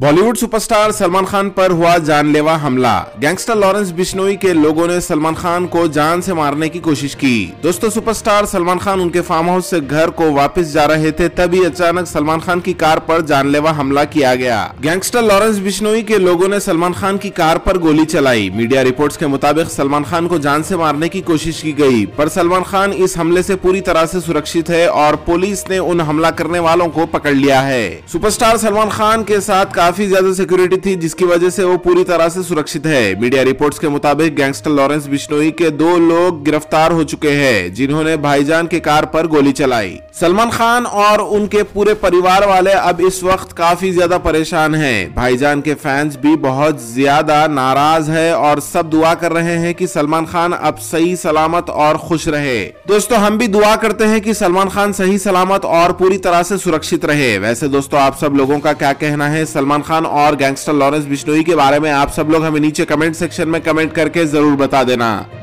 Bollywood superstar Salman Khan पर हुआ जानलेवा हमला। गैंगस्टर लॉरेंस बिश्नोई के लोगों ने सलमान खान को जान से मारने की कोशिश की। दोस्तों, सुपरस्टार सलमान खान उनके फार्म हाउस से घर को वापस जा रहे थे, तभी अचानक सलमान खान की कार पर जानलेवा हमला किया गया। गैंगस्टर लॉरेंस बिश्नोई के लोगों ने सलमान खान की कार पर गोली चलाई। मीडिया रिपोर्ट्स के मुताबिक सलमान खान को जान से मारने की कोशिश की गई, पर सलमान खान इस हमले से पूरी तरह से सुरक्षित है और पुलिस ने उन हमला करने वालों को पकड़ लिया है। सुपरस्टार सलमान खान के साथ काफी ज्यादा सिक्योरिटी थी, जिसकी वजह से वो पूरी तरह से सुरक्षित है। मीडिया रिपोर्ट्स के मुताबिक गैंगस्टर लॉरेंस बिश्नोई के 2 लोग गिरफ्तार हो चुके हैं, जिन्होंने भाईजान के कार पर गोली चलाई। सलमान खान और उनके पूरे परिवार वाले अब इस वक्त काफी ज्यादा परेशान हैं। भाईजान के फैंस भी बहुत ज्यादा नाराज है और सब दुआ कर रहे हैं कि सलमान खान अब सही सलामत और खुश रहे। दोस्तों, हम भी दुआ करते हैं कि सलमान खान सही सलामत और पूरी तरह से सुरक्षित रहे। वैसे दोस्तों, आप सब लोगों का क्या कहना है सलमान खान और गैंगस्टर लॉरेंस बिश्नोई के बारे में? आप सब लोग हमें नीचे कमेंट सेक्शन में कमेंट करके जरूर बता देना।